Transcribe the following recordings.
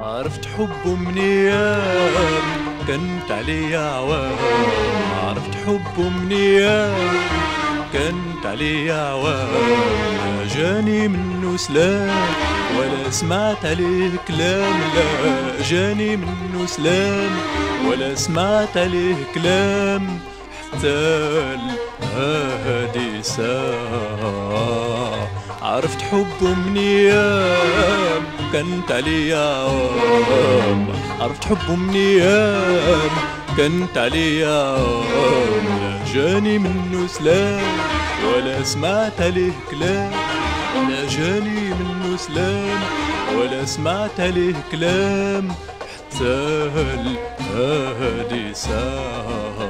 عرفت حبه من ايام كانت عليه عوام، عرفت حبه من ايام كانت عليه عوام، ما جاني منه سلام ولا سمعت عليه كلام، لا جاني منه سلام ولا سمعت عليه كلام حتى هادي ساعة. عرفت حبه من ايام كانت عليه عوام، عرفت حبه من ايام كانت عليه عوام، لا جاني منه سلام ولا سمعت عليه كلام، لا جاني منه سلام ولا سمعت عليه كلام حتى هادي ساعة.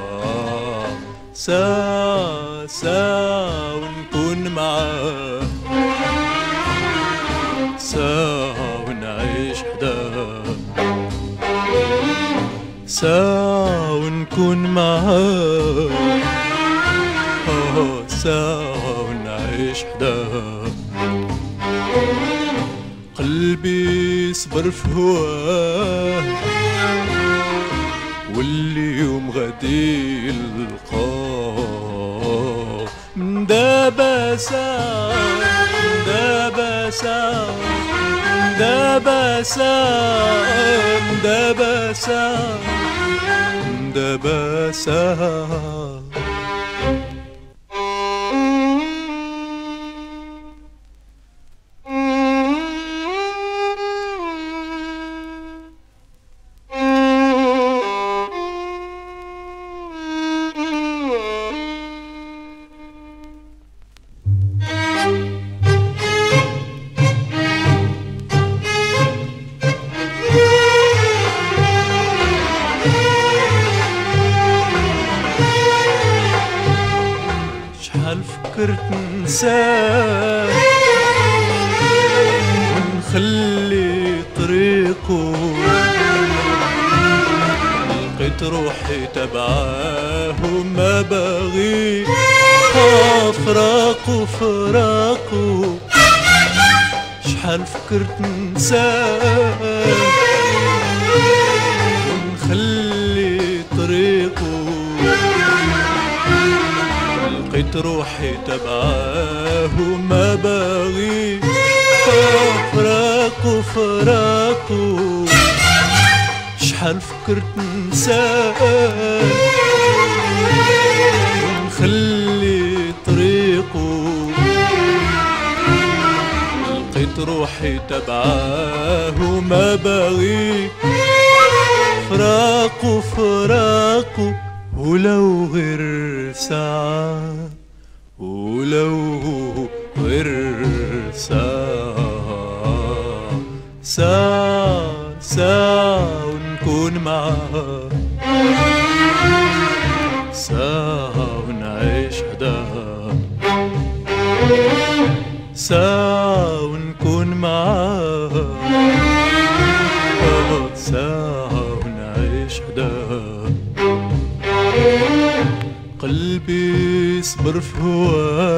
ساعة ونكون معاه، ساعة ونعيش حداه، ساعة ونكون معاه، ساعة ونعيش حداه. قلبي صبر في هواه واليوم غادي يلقاه، من دابا ساعة، دابا ساعة، دابا ساعة، دابا ساعة، دابا ساعة. شحال فكرت ننساه ونخلي طريقه، لقيت روحي تبعاه وما باغي فراقه فراقه. شحال فكرت ننساه ونخلي طريقه، لقيت روحي تبعاه وما باغي فراقه فراقه. شحال فكرت ننساه ونخلي طريقه، لقيت روحي تبعاه وما باغي فراقه فراقه. ولو غير ساعة، ولو غير ساعة، ساعة ونكون معاه، ساعة ونعيش حداه، ساعة ونكون معاه، ساعة ونعيش حداه. قلبي صبر في هواه